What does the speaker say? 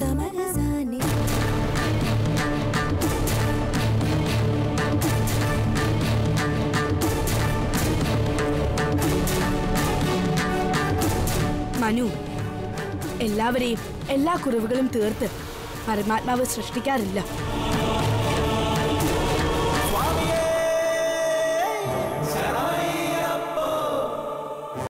Manu, എല്ലാവരെയും എല്ലാ കുറവുകളും തീർത്ത് പരമാത്മാവ് സൃഷ്ടിക്കാറില്ല.